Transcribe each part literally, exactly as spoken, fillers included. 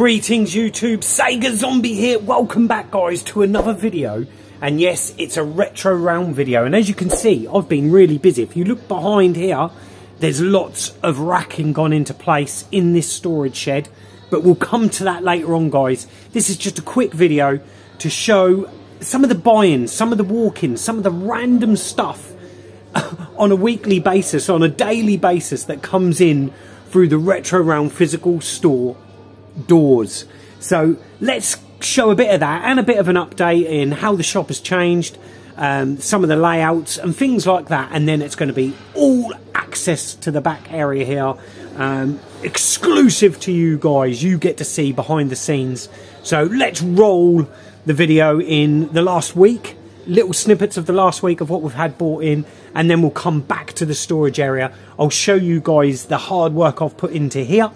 Greetings YouTube, Sega Zombie here. Welcome back guys to another video, and yes, it's a Retro Realm video. And as you can see, I've been really busy. If you look behind here, there's lots of racking gone into place in this storage shed, but we'll come to that later on guys. This is just a quick video to show some of the buy-ins, some of the walk-ins, some of the random stuff on a weekly basis, on a daily basis that comes in through the Retro Realm physical store doors. So let's show a bit of that and a bit of an update in how the shop has changed, um, some of the layouts and things like that. And then it's going to be all access to the back area here, um, exclusive to you guys. You get to see behind the scenes. So let's roll the video in the last week, little snippets of the last week of what we've had bought in, and then we'll come back to the storage area. I'll show you guys the hard work I've put into here,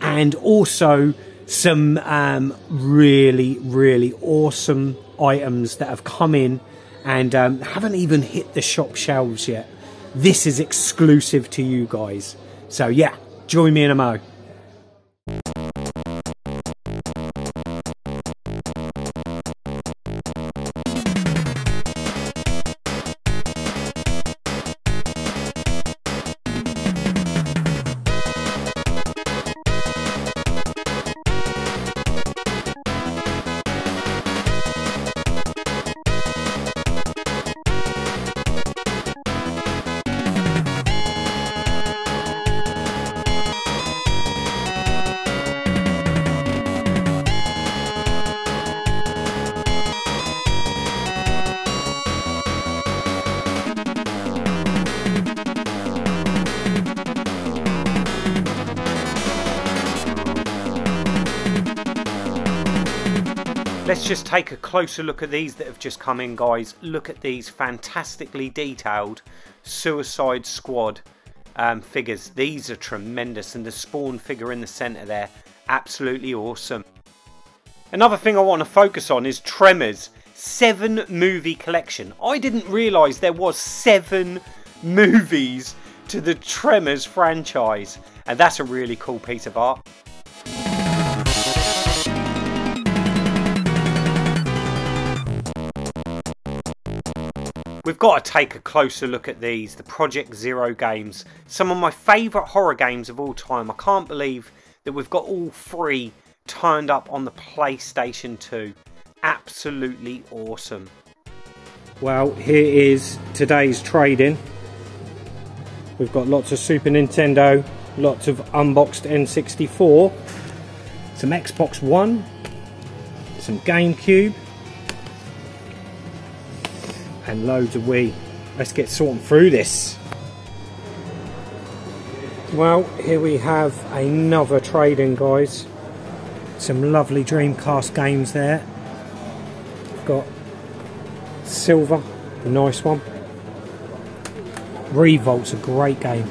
and also some um, really, really awesome items that have come in and um, haven't even hit the shop shelves yet. This is exclusive to you guys. So yeah, join me in a mo. Let's just take a closer look at these that have just come in guys. Look at these fantastically detailed Suicide Squad um, figures. These are tremendous, and the Spawn figure in the centre there, absolutely awesome. Another thing I want to focus on is Tremors, seven movie collection. I didn't realise there was seven movies to the Tremors franchise, and that's a really cool piece of art. We've got to take a closer look at these, the Project Zero games. Some of my favourite horror games of all time. I can't believe that we've got all three turned up on the PlayStation two. Absolutely awesome. Well, here is today's trade-in. We've got lots of Super Nintendo, lots of unboxed N sixty-four, some Xbox One, some GameCube, and loads of Wii. Let's get sorting through this. Well, here we have another trade-in guys. Some lovely Dreamcast games there. We've got Silver, a nice one. Revolt's a great game.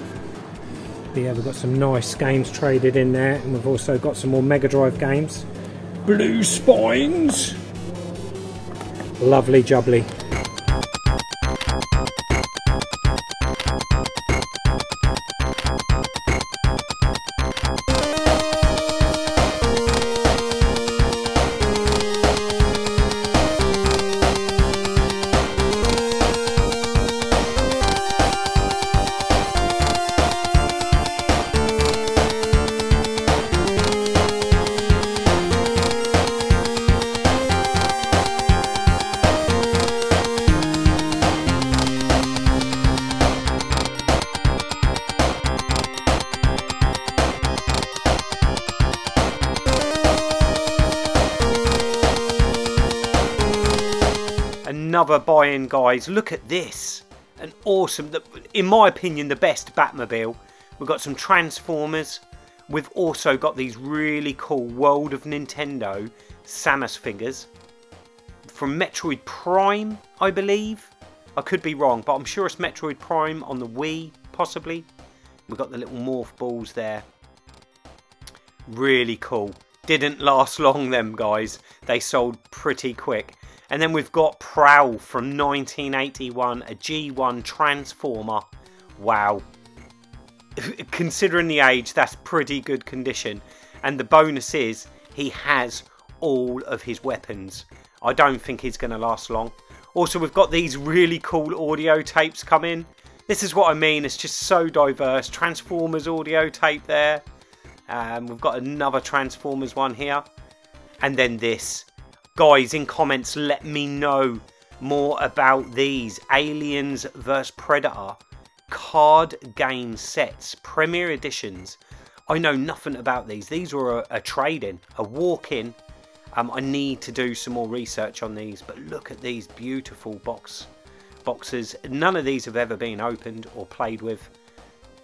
But yeah, we've got some nice games traded in there, and we've also got some more Mega Drive games. Blue Spines. Lovely jubbly. Another buy-in guys, look at this, an awesome, in my opinion the best Batmobile. We've got some Transformers, we've also got these really cool World of Nintendo Samus figures from Metroid Prime, I believe. I could be wrong, but I'm sure it's Metroid Prime on the Wii, possibly. We've got the little morph balls there, really cool. Didn't last long them guys, they sold pretty quick. And then we've got Prowl from nineteen eighty-one, a G one Transformer. Wow. Considering the age, that's pretty good condition. And the bonus is, he has all of his weapons. I don't think he's going to last long. Also, we've got these really cool audio tapes coming. This is what I mean, it's just so diverse. Transformers audio tape there. Um, we've got another Transformers one here. And then this. Guys, in comments, let me know more about these. Aliens vs Predator card game sets, Premier Editions. I know nothing about these. These were a, a trade-in, a walk-in. Um, I need to do some more research on these, but look at these beautiful box boxes. None of these have ever been opened or played with.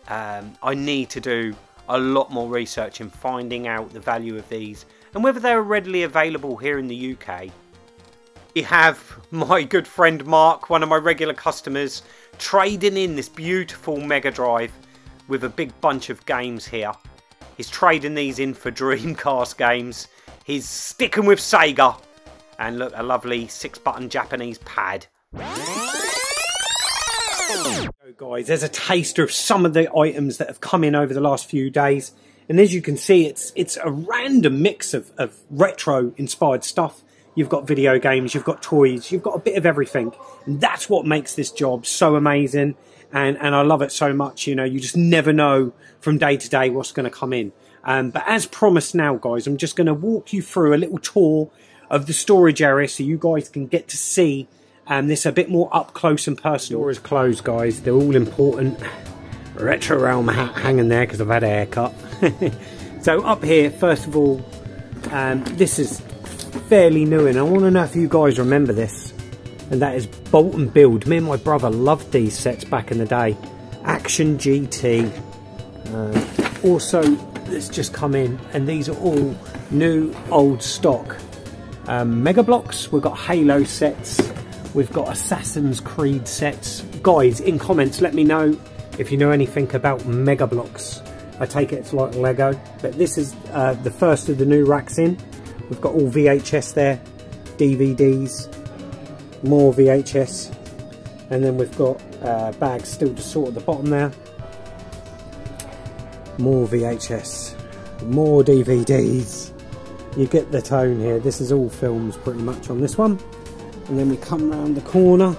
Um, I need to do a lot more research in finding out the value of these and whether they're readily available here in the U K. We have my good friend Mark, one of my regular customers, trading in this beautiful Mega Drive with a big bunch of games here. He's trading these in for Dreamcast games. He's sticking with Sega. And look, a lovely six button Japanese pad. So guys, there's a taster of some of the items that have come in over the last few days. And as you can see, it's it's a random mix of, of retro inspired stuff. You've got video games, you've got toys, you've got a bit of everything. And that's what makes this job so amazing. And, and I love it so much, you know, you just never know from day to day what's going to come in. Um, but as promised now, guys, I'm just going to walk you through a little tour of the storage area so you guys can get to see um, this a bit more up close and personal. The door is closed, guys. The all-important Retro Realm hat hanging there because I've had a haircut. So up here, first of all, um, this is fairly new, and I want to know if you guys remember this. And that is Bolton Build. Me and my brother loved these sets back in the day. Action G T. Uh, also, that's just come in, and these are all new, old stock. Um, Mega Bloks. We've got Halo sets. We've got Assassin's Creed sets. Guys, in comments, let me know if you know anything about Mega Bloks. I take it it's like Lego, but this is uh, the first of the new racks in. We've got all V H S there, D V Ds. More V H S, and then we've got uh, bags still to sort at the bottom there. More V H S, more D V Ds. You get the tone here. This is all films pretty much on this one. And then we come round the corner.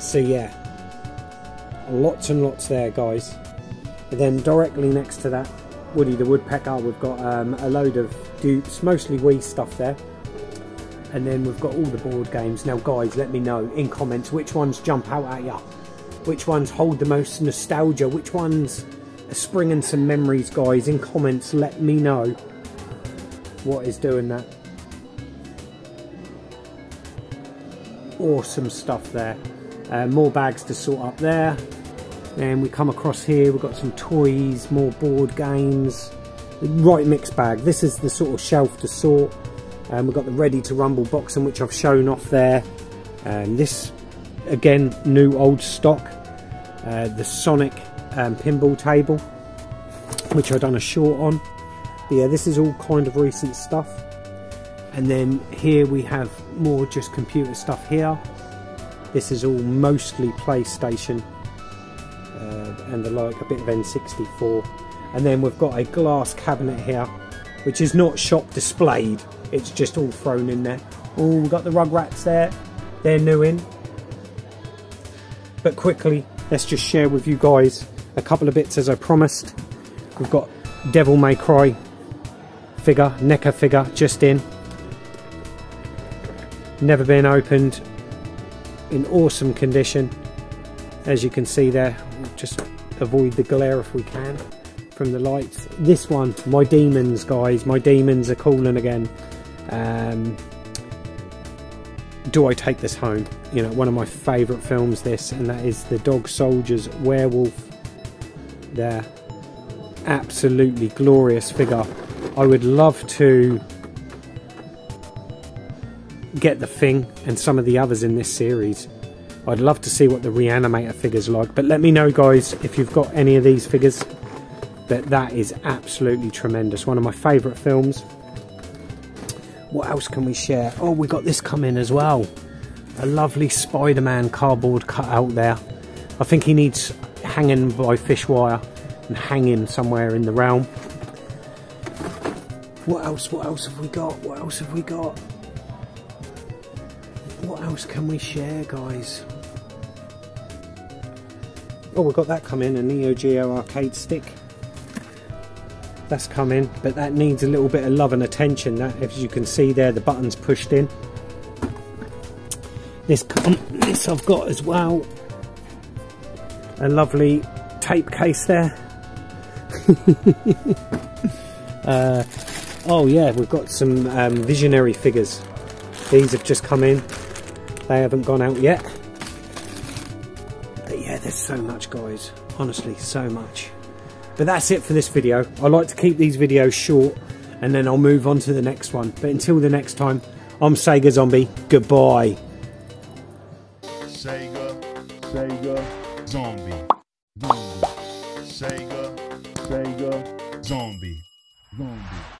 So yeah, lots and lots there, guys. And then directly next to that, Woody the Woodpecker. We've got um, a load of dupes, mostly Wii stuff there. And then we've got all the board games. Now guys, let me know in comments which ones jump out at you, which ones hold the most nostalgia, which ones are springing some memories. Guys, in comments, let me know what is doing that. Awesome stuff there. Uh, more bags to sort up there. Then we come across here, we've got some toys, more board games. Right, mixed bag. This is the sort of shelf to sort. Um, we've got the Ready to Rumble box, in which I've shown off there. And um, this, again, new old stock. Uh, the Sonic um, pinball table, which I've done a short on. But yeah, this is all kind of recent stuff. And then here we have more just computer stuff here. This is all mostly PlayStation uh, and the like, a bit of N sixty-four. And then we've got a glass cabinet here, which is not shop displayed. It's just all thrown in there. Oh, we've got the Rugrats there. They're new in. But quickly, let's just share with you guys a couple of bits as I promised. We've got Devil May Cry figure, NECA figure, just in. Never been opened. In awesome condition. As you can see there, we'll just avoid the glare if we can from the lights. This one, my demons, guys. My demons are calling again. Um, do I take this home? You know, one of my favourite films, this, and that is the Dog Soldiers werewolf there. Absolutely glorious figure. I would love to get the Thing and some of the others in this series. I'd love to see what the Reanimator figures are like, but let me know, guys, if you've got any of these figures. That that is absolutely tremendous. One of my favourite films. What else can we share? Oh, we got this come in as well. A lovely Spider-Man cardboard cutout there. I think he needs hanging by fish wire and hang him somewhere in the realm. What else? What else have we got? What else have we got? What else can we share, guys? Oh, we've got that come in, a Neo Geo arcade stick. That's come in, but that needs a little bit of love and attention. That, as you can see there, the button's pushed in. This, this I've got as well. A lovely tape case there. uh, oh yeah, we've got some um, Visionary figures. These have just come in. They haven't gone out yet. But yeah, there's so much, guys. Honestly, so much. But that's it for this video. I like to keep these videos short, and then I'll move on to the next one. But until the next time, I'm Sega Zombie. Goodbye. Sega, Sega, Zombie, Zombie. Sega, Sega, Zombie, Zombie.